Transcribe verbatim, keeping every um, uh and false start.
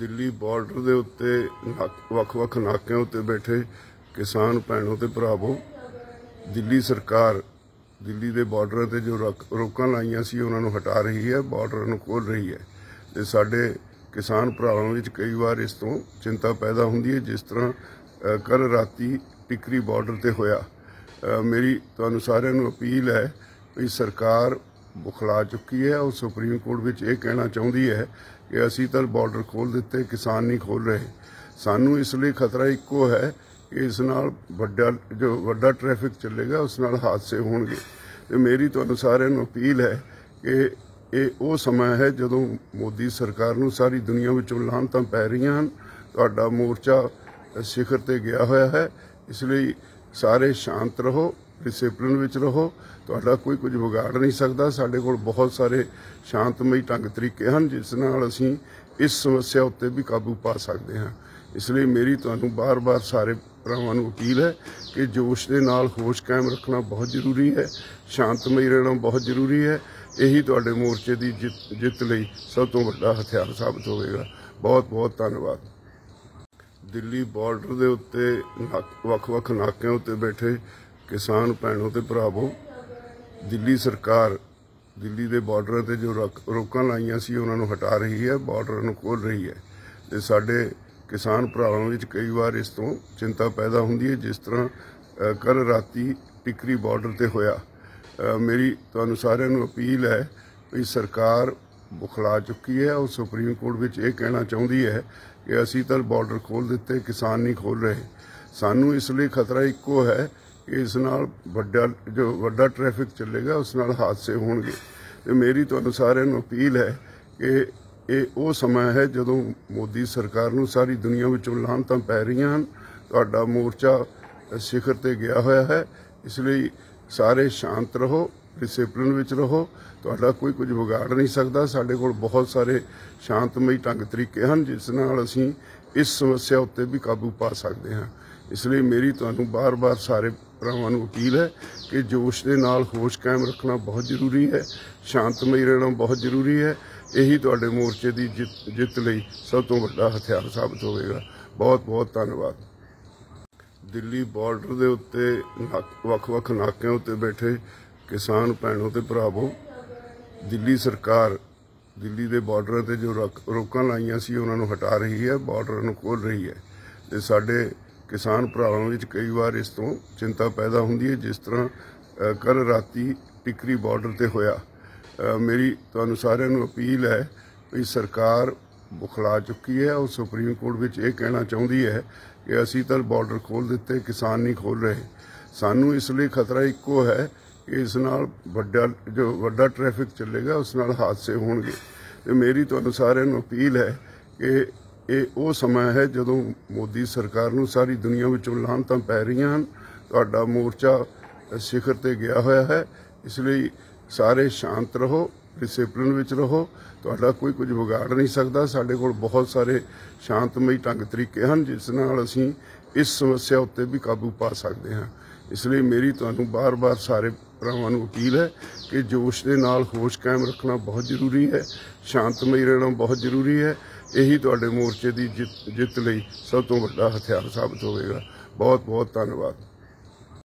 Delhi border के उत्ते वख-वख नाकियां उत्ते बैठे किसान भैनों ते भरावो, दिल्ली सरकार दिल्ली के बॉर्डर ते जो रोकां लाइयां सी उन्हां नूं हटा रही है, बॉर्डर नूं खोल रही है। ते साडे किसान भरावां विच कई बार इस तों चिंता पैदा हुंदी है, जिस तरह कल राती टिक्करी बॉर्डर ते होया। मेरी तुहानूं सारिआं नूं अपील है कि सरकार बुखला चुकी है और सुप्रीम कोर्ट में यह कहना चाहती है कि असी तो बॉर्डर खोल दिते, किसान नहीं खोल रहे। सानू इसलिए खतरा इक्को है कि इस नाल वड्डा जो वड्डा ट्रैफिक चलेगा उस नाल हादसे होंगे। तो मेरी तुहानू सारिआं नूं अपील है कि ये वो समय है जदों मोदी सरकार नूं सारी दुनिया विचों लांतां पै रहियां हन। तुहाडा मोर्चा शिखर ते गया होया है, इसलिए सारे शांत रहो, डिसिप्लिन विच रहो। तुहाडा कोई कुछ बिगाड़ नहीं सकता। साडे कोल बहुत सारे शांतमई ढंग तरीके हैं जिस नाल असीं इस समस्या उत्ते भी काबू पा सकते हैं। इसलिए मेरी तुहानूं बार बार सारे भरावां नूं अपील है कि जोश दे नाल होश कायम रखना बहुत जरूरी है, शांतमई रहना बहुत जरूरी है। यही तुहाडे मोर्चे की जित जित लई सब तों वड्डा हथियार साबित होवेगा। बहुत बहुत धन्यवाद। दिल्ली बॉर्डर के उत्ते वख-वख नाकियां उत्ते बैठे किसान भैनों ते भरावो, दिल्ली सरकार दिल्ली के बॉर्डर ते जो रोकां लाइयां सी उन्हां नूं हटा रही है, बॉर्डर नूं खोल रही है। ते साडे किसान भरावां विच कई बार इस तों चिंता पैदा हुंदी है, जिस तरह कल राती टिक्करी बॉर्डर ते होया। मेरी तुहानूं सारिआं नूं अपील है कि सरकार बुखला चुकी है और सुप्रीम कोर्ट में यह कहना चाहती है कि असी तो बॉर्डर खोल दिते, किसान नहीं खोल रहे। सानू इसलिए खतरा इक्को है कि इस नाल वड्डा जो वड्डा ट्रैफिक चलेगा उस नाल हादसे होंगे। तो मेरी तुहानूं सारिआं नूं अपील है कि ये वो समय है जदों मोदी सरकार नूं सारी दुनिया विचों लांतां पै रहियां हन। तुहाडा मोर्चा शिखर ते गया होया है, इसलिए सारे शांत रहो, डिसिप्लिन विच रहो। तुहाडा कोई कुछ बिगाड़ नहीं सकता। साडे कोल बहुत सारे शांतमई ढंग तरीके हैं जिस नाल असीं इस समस्या उत्ते भी काबू पा सकते हैं। इसलिए मेरी तुहानूं बार बार सारे भरावां नूं अपील है कि जोश दे नाल होश कायम रखना बहुत जरूरी है, शांतमई रहना बहुत जरूरी है। यही तुहाडे मोर्चे की जित जित लई सब तों वड्डा हथियार साबित होवेगा। बहुत बहुत धन्यवाद। दिल्ली बॉर्डर के उत्ते वख-वख नाकियां उत्ते बैठे किसान भैनों ते भरावो, दिल्ली सरकार दिल्ली के बॉर्डर ते जो रोकां लाइयां सी उन्हां नूं हटा रही है, बॉर्डर नूं खोल रही है। ते साडे किसान भरावां विच कई बार इस तों चिंता पैदा हुंदी है, जिस तरह कल राती टिक्करी बॉर्डर ते होया। मेरी तुहानूं सारिआं नूं अपील है कि सरकार बुखला चुकी है और सुप्रीम कोर्ट में यह कहना चाहती है कि असी तो बॉर्डर खोल दिते, किसान नहीं खोल रहे। सानू इसलिए खतरा इक्को है कि इस नाल वड्डा जो वड्डा ट्रैफिक चलेगा उस नाल हादसे होंगे। तो मेरी तुहानूं सारिआं नूं अपील है कि ये वो समय है जदों मोदी सरकार नूं सारी दुनिया विचों लांतां पै रहियां हन। तुहाडा मोर्चा शिखर ते गया होया है, इसलिए सारे शांत रहो, डिसिप्लिन विच रहो। तुहाडा कोई कुछ बिगाड़ नहीं सकता। साडे कोल बहुत सारे शांतमई ढंग तरीके हैं जिस नाल असीं इस समस्या उत्ते भी काबू पा सकते हैं। इसलिए मेरी तुहानूं बार बार सारे भरावां नूं अपील है कि जोश दे नाल होश कायम रखना बहुत जरूरी है, शांतमई रहना बहुत जरूरी है। यही तुहाडे मोर्चे की जित जित लई सब तों वड्डा हथियार साबित होवेगा। बहुत बहुत धन्यवाद।